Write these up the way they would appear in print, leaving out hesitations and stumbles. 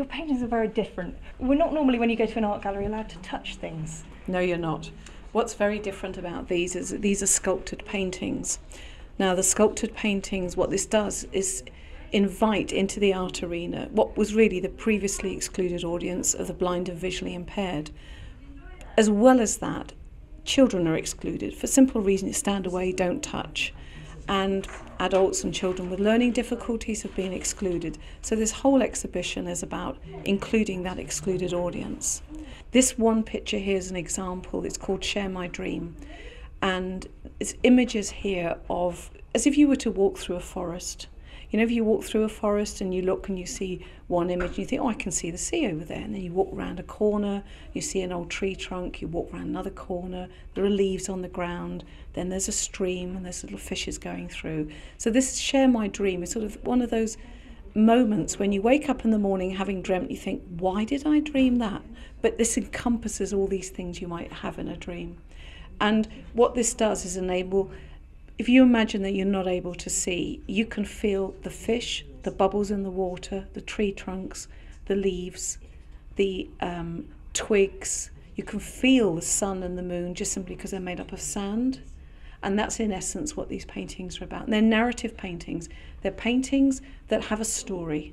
your paintings are very different. We're not normally, when you go to an art gallery, allowed to touch things. No, you're not. What's very different about these is that these are sculpted paintings. Now, the sculpted paintings, what this does is invite into the art arena what was really the previously excluded audience of the blind and visually impaired. As well as that, children are excluded for simple reasons: stand away, don't touch. And adults and children with learning difficulties have been excluded. So this whole exhibition is about including that excluded audience. This one picture here is an example. It's called Share My Dream. And it's images here of, as if you were to walk through a forest. You know, if you walk through a forest and you look and you see one image and you think, oh, I can see the sea over there. And then you walk around a corner, you see an old tree trunk, you walk around another corner, there are leaves on the ground, then there's a stream and there's little fishes going through. So this Share My Dream is sort of one of those moments when you wake up in the morning having dreamt, you think, why did I dream that? But this encompasses all these things you might have in a dream. And what this does is enable, if you imagine that you're not able to see, you can feel the fish, the bubbles in the water, the tree trunks, the leaves, the twigs. You can feel the sun and the moon just simply because they're made up of sand. And that's in essence what these paintings are about. And they're narrative paintings. They're paintings that have a story.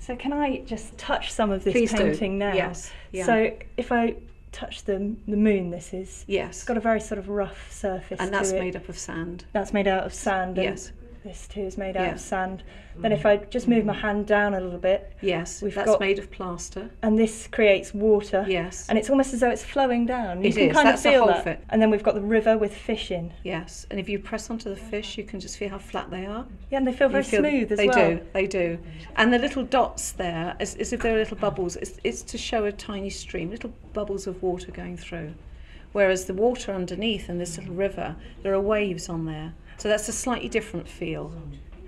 So can I just touch some of this painting now? Yes. Yeah. So if I touch the moon, this is. Yes. It's got a very sort of rough surface. And that's made up of sand. That's made out of sand. Yes. This too is made out of sand. Then if I just move my hand down a little bit. Yes, that's made of plaster. And this creates water. Yes. And it's almost as though it's flowing down. You can kind of feel that. And then we've got the river with fish in. Yes, and if you press onto the fish, you can just feel how flat they are. Yeah, and they feel very smooth as well. They do, they do. And the little dots there, as if they're little bubbles, it's to show a tiny stream, little bubbles of water going through. Whereas the water underneath in this little river, there are waves on there. So that's a slightly different feel.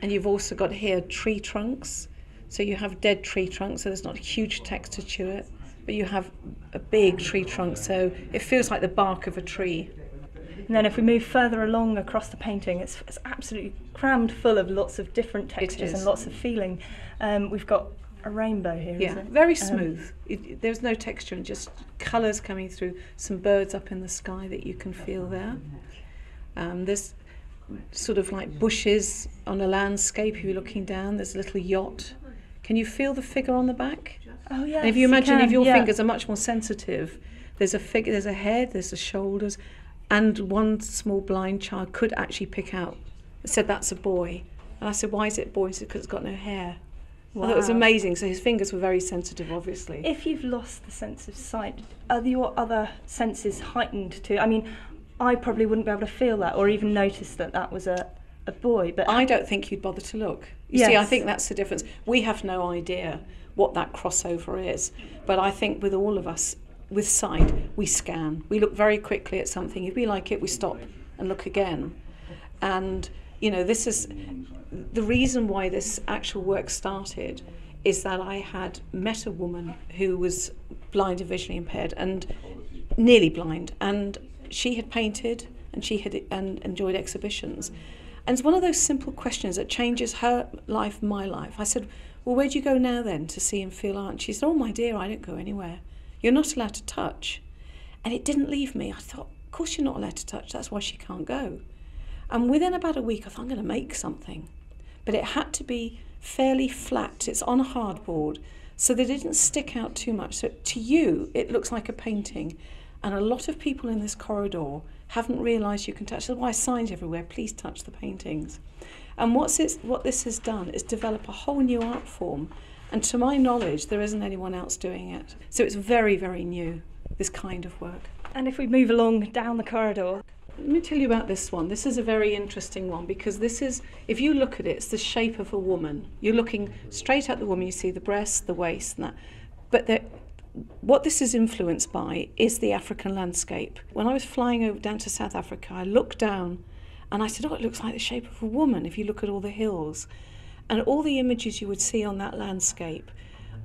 And you've also got here tree trunks. So you have dead tree trunks, so there's not huge texture to it, but you have a big tree trunk, so it feels like the bark of a tree. And then if we move further along across the painting, it's absolutely crammed full of lots of different textures and lots of feeling. We've got a rainbow here, isn't it? Yeah, very smooth. There's no texture, and just colours coming through, some birds up in the sky that you can feel there. There's sort of like bushes on a landscape. If you're looking down, there's a little yacht. Can you feel the figure on the back? Oh yeah. If you imagine, if your fingers are much more sensitive, there's a figure, there's a head, there's the shoulders, and one small blind child could actually pick out. I said, that's a boy, and I said, why is it a boy? He said, because it's got no hair. Wow. I thought it was amazing. So his fingers were very sensitive, obviously. If you've lost the sense of sight, are your other senses heightened too? I mean, I probably wouldn't be able to feel that or even notice that that was a boy. But I don't think you'd bother to look. You see, I think that's the difference. We have no idea what that crossover is. But I think with all of us, with sight, we scan. We look very quickly at something. If we like it, we stop and look again. And, you know, this is the reason why this actual work started is that I had met a woman who was blind and visually impaired and nearly blind, and she had painted and she had enjoyed exhibitions. And it's one of those simple questions that changes her life, my life. I said, well, where do you go now then to see and feel art? And she said, oh, my dear, I don't go anywhere. You're not allowed to touch. And it didn't leave me. I thought, of course you're not allowed to touch. That's why she can't go. And within about a week, I thought, I'm going to make something. But it had to be fairly flat. It's on hardboard, so they didn't stick out too much. So to you, it looks like a painting. And a lot of people in this corridor haven't realised you can touch. That's why signs everywhere, please touch the paintings. And what this has done is develop a whole new art form. And to my knowledge, there isn't anyone else doing it. So it's very, very new, this kind of work. And if we move along down the corridor. Let me tell you about this one. This is a very interesting one because this is, if you look at it, it's the shape of a woman. You're looking straight at the woman, you see the breasts, the waist and that. But what this is influenced by is the African landscape. When I was flying over down to South Africa, I looked down and I said, oh, it looks like the shape of a woman if you look at all the hills. And all the images you would see on that landscape,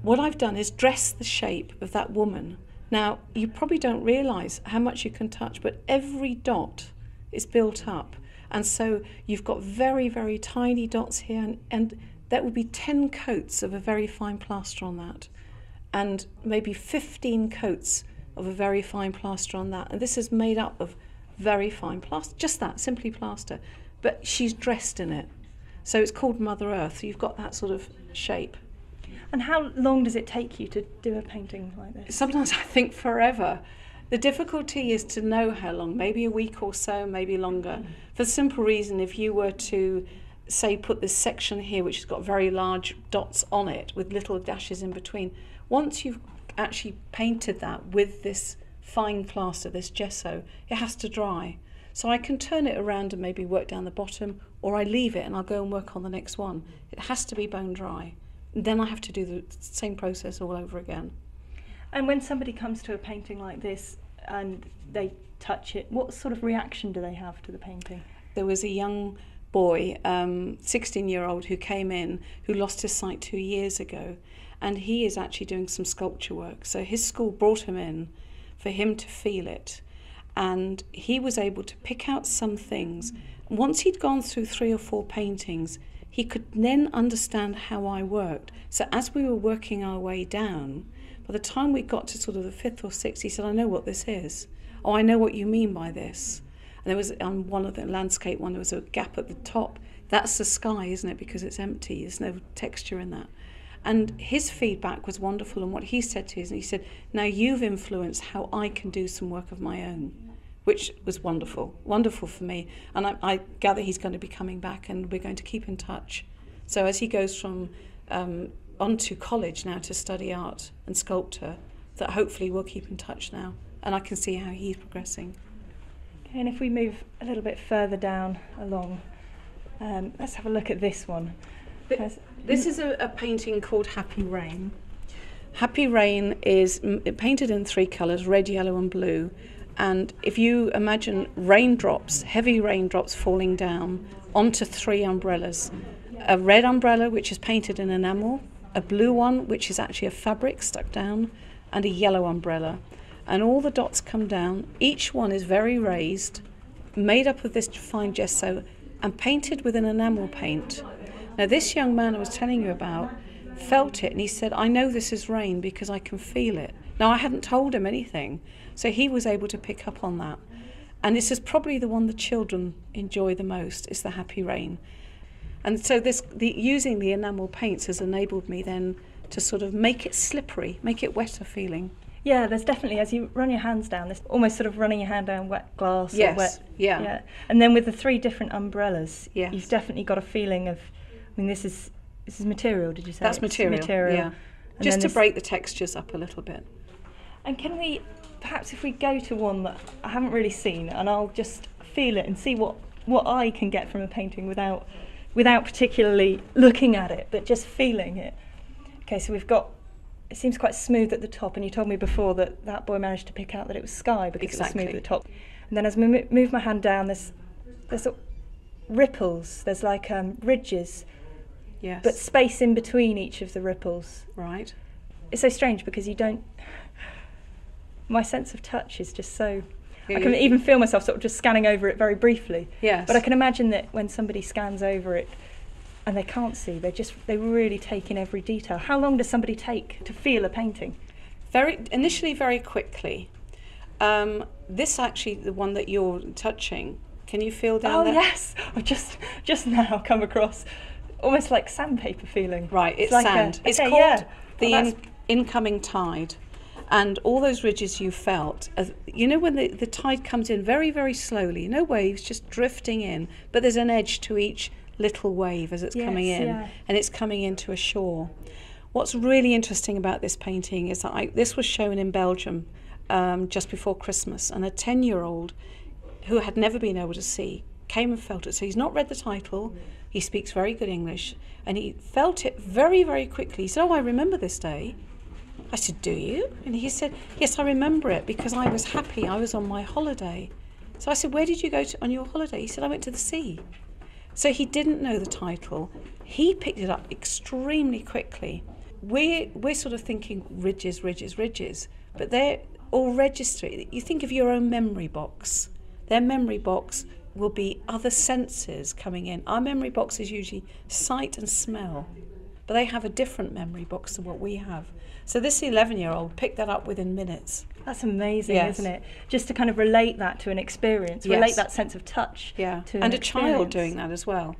what I've done is dress the shape of that woman. Now, you probably don't realise how much you can touch, but every dot is built up. And so you've got very, very tiny dots here, and that would be 10 coats of a very fine plaster on that. and maybe 15 coats of a very fine plaster on that. And this is made up of very fine plaster, just that, simply plaster. But she's dressed in it. So it's called Mother Earth. You've got that sort of shape. And how long does it take you to do a painting like this? Sometimes I think forever. The difficulty is to know how long, maybe a week or so, maybe longer. For the simple reason, if you were to, say, put this section here, which has got very large dots on it with little dashes in between, once you've actually painted that with this fine plaster, this gesso, it has to dry. So I can turn it around and maybe work down the bottom, or I leave it and I'll go and work on the next one. It has to be bone dry. And then I have to do the same process all over again. And when somebody comes to a painting like this and they touch it, what sort of reaction do they have to the painting? There was a young boy, 16-year-old, who came in, who lost his sight 2 years ago, and he is actually doing some sculpture work. So his school brought him in for him to feel it, and he was able to pick out some things. Once he'd gone through 3 or 4 paintings, he could then understand how I worked. So as we were working our way down, by the time we got to sort of the 5th or 6th, he said, I know what this is. Oh, I know what you mean by this. And there was, on one of the landscape one, there was a gap at the top. That's the sky, isn't it? Because it's empty, there's no texture in that. And his feedback was wonderful, and what he said to us, and he said, now you've influenced how I can do some work of my own, which was wonderful, wonderful for me. And I gather he's going to be coming back, and we're going to keep in touch. So as he goes from onto college now to study art and sculpture, that hopefully we'll keep in touch now, and I can see how he's progressing. And if we move a little bit further down along, let's have a look at this one. This is a painting called Happy Rain. Happy Rain is painted in 3 colours, red, yellow and blue. And if you imagine raindrops, heavy raindrops falling down onto 3 umbrellas. A red umbrella, which is painted in enamel, a blue one, which is actually a fabric stuck down, and a yellow umbrella. And all the dots come down, each one is very raised, made up of this fine gesso and painted with an enamel paint. Now this young man I was telling you about felt it, and he said, I know this is rain because I can feel it. Now I hadn't told him anything, so he was able to pick up on that. And this is probably the one the children enjoy the most, is the Happy Rain. And so using the enamel paints has enabled me then to sort of make it slippery, make it wetter feeling. Yeah, there's definitely, as you run your hands down, there's almost sort of running your hand down wet glass. Yes, or wet, yeah. And then with the 3 different umbrellas, yes, you've definitely got a feeling of, I mean, this is material, did you say? That's material, yeah. And just to break the textures up a little bit. And can we, perhaps if we go to one that I haven't really seen, and I'll just feel it and see what I can get from a painting without particularly looking at it, but just feeling it. Okay, so we've got, it seems quite smooth at the top, and you told me before that that boy managed to pick out that it was sky because exactly. It was smooth at the top. And then as I move my hand down, there's sort of ripples, there's like ridges, yes, but space in between each of the ripples. Right. It's so strange because you don't, my sense of touch is just so, yeah, I can even feel myself sort of just scanning over it very briefly. Yes. But I can imagine that when somebody scans over it, and they can't see, they really take in every detail. How long does somebody take to feel a painting? Initially very quickly. This actually, the one that you're touching, can you feel down there? Oh yes, I've just now come across almost like sandpaper feeling. Right, it's like sand. It's called the incoming tide. And all those ridges you felt, you know, when the tide comes in very, very slowly, no waves, just drifting in, but there's an edge to each little wave as it's coming in, and it's coming into a shore. What's really interesting about this painting is that this was shown in Belgium just before Christmas, and a 10-year-old who had never been able to see came and felt it. So he's not read the title, he speaks very good English, and he felt it very, very quickly. He said, oh, I remember this day. I said, do you? And he said, yes, I remember it because I was happy, I was on my holiday. So I said, where did you go on your holiday? He said, I went to the sea. So he didn't know the title. He picked it up extremely quickly. We're sort of thinking ridges, ridges, ridges, but they're all registering. You think of your own memory box. Their memory box will be other senses coming in. Our memory box is usually sight and smell, but they have a different memory box than what we have. So this 11-year-old picked that up within minutes. That's amazing, yes. Isn't it? Just to kind of relate that to an experience, relate that sense of touch to an experience. And a child doing that as well.